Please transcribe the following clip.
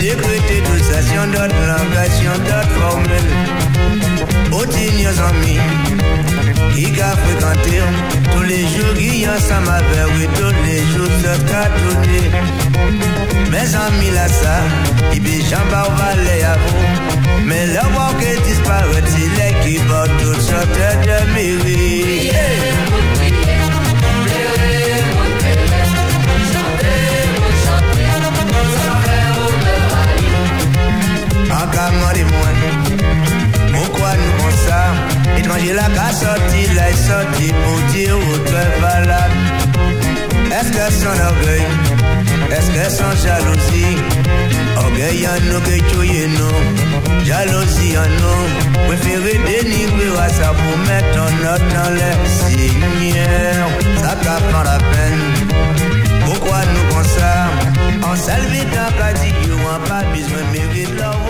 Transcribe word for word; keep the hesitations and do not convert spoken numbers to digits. décrété toute station d'autres langations, d'autres formules. Otignes en mi, qui a fréquenté tous les jours qui ensemble avec tous les jours se cartonner. Mes amis là ça, ils béchent par valet à vous. Mais le roi qui disparaît, il est qui porte toute sorte de mérite. Étranger la qu'a sorti, la sorti pour dire où tu es valable. Est-ce que son orgueil, est-ce que son jalousie? Orgueil en nous que tu y es nous, jalousie en nous. Préférez dénigrer à ça pour mettre en note dans les seigneurs. Ça t'a prend la peine. Pourquoi nous pensons? En salvant qu'à dire, on n'a pas besoin de mérite.